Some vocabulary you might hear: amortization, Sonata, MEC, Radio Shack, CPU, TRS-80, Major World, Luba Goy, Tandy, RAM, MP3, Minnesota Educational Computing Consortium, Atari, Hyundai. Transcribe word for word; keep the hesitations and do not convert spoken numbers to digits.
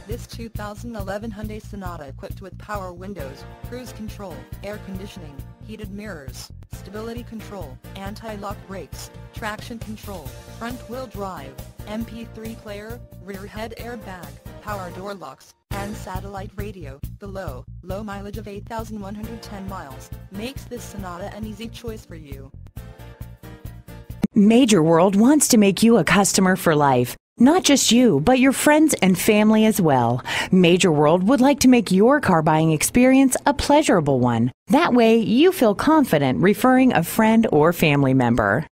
Get this two thousand eleven Hyundai Sonata equipped with power windows, cruise control, air conditioning, heated mirrors, stability control, anti-lock brakes, traction control, front-wheel drive, M P three player, rear head airbag, power door locks, and satellite radio. The low, low mileage of eight thousand one hundred ten miles makes this Sonata an easy choice for you. Major World wants to make you a customer for life. Not just you, but your friends and family as well. Major World would like to make your car buying experience a pleasurable one. That way, you feel confident referring a friend or family member.